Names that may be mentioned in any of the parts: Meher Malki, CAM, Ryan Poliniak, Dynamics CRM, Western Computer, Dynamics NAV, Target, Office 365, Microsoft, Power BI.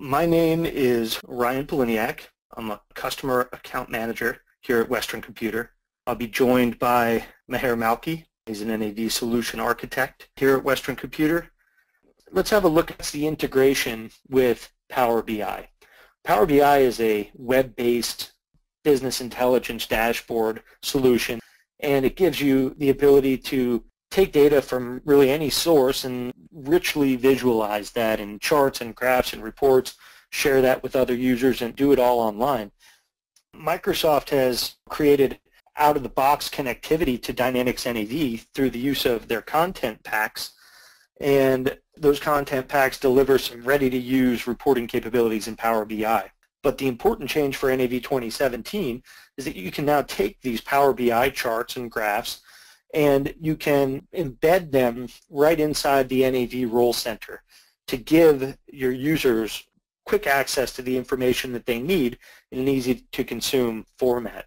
My name is Ryan Poliniak. I'm a customer account manager here at Western Computer. I'll be joined by Meher Malki. He's an NAV solution architect here at Western Computer. Let's have a look at the integration with Power BI. Power BI is a web-based business intelligence dashboard solution, and it gives you the ability to take data from really any source and richly visualize that in charts and graphs and reports, share that with other users, and do it all online. Microsoft has created out-of-the-box connectivity to Dynamics NAV through the use of their content packs, and those content packs deliver some ready-to-use reporting capabilities in Power BI. But the important change for NAV 2017 is that you can now take these Power BI charts and graphs and you can embed them right inside the NAV Role Center to give your users quick access to the information that they need in an easy-to-consume format.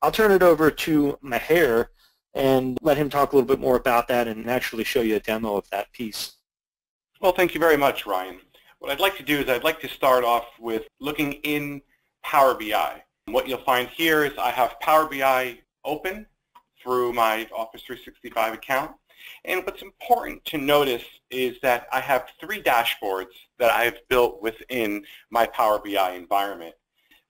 I'll turn it over to Meher and let him talk a little bit more about that and actually show you a demo of that piece. Well, thank you very much, Ryan. What I'd like to do is I'd like to start off with looking in Power BI. And what you'll find here is I have Power BI open through my Office 365 account. And what's important to notice is that I have three dashboards that I've built within my Power BI environment.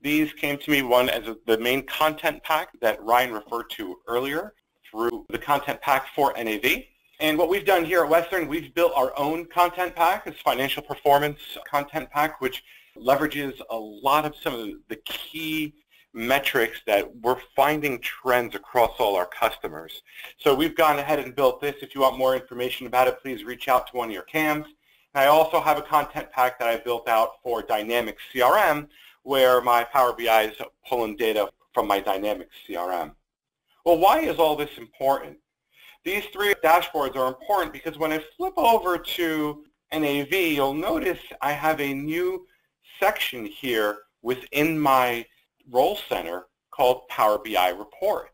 These came to me, one as the main content pack that Ryan referred to earlier through the content pack for NAV. And what we've done here at Western, we've built our own content pack, this financial performance content pack, which leverages a lot of some of the key metrics that we're finding trends across all our customers. So we've gone ahead and built this. If you want more information about it, please reach out to one of your CAMs. And I also have a content pack that I built out for Dynamics CRM, where my Power BI is pulling data from my Dynamics CRM. Well, why is all this important? These three dashboards are important because when I flip over to NAV, you'll notice I have a new section here within my Role Center called Power BI Reports.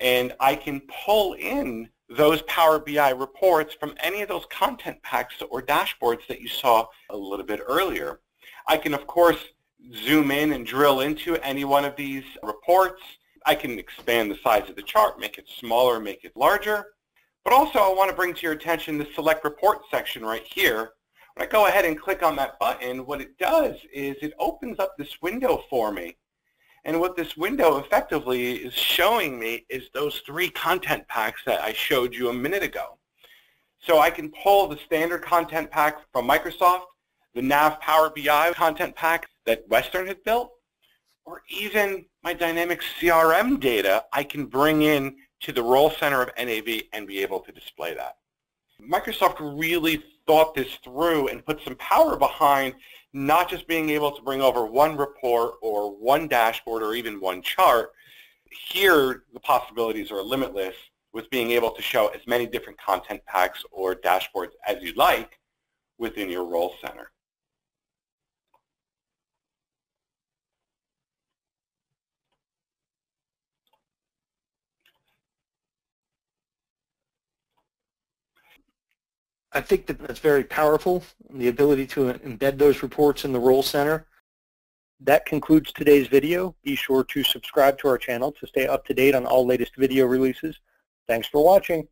And I can pull in those Power BI reports from any of those content packs or dashboards that you saw a little bit earlier. I can, of course, zoom in and drill into any one of these reports. I can expand the size of the chart, make it smaller, make it larger. But also I want to bring to your attention the Select Report section right here. When I go ahead and click on that button, what it does is it opens up this window for me. And what this window effectively is showing me is those three content packs that I showed you a minute ago. So I can pull the standard content pack from Microsoft, the NAV Power BI content pack that Western had built, or even my Dynamics CRM data I can bring in to the Role Center of NAV and be able to display that. Microsoft really thought this through and put some power behind not just being able to bring over one report or one dashboard or even one chart. Here, the possibilities are limitless with being able to show as many different content packs or dashboards as you like within your Role Center. I think that that's very powerful, the ability to embed those reports in the Role Center. That concludes today's video. Be sure to subscribe to our channel to stay up to date on all latest video releases. Thanks for watching.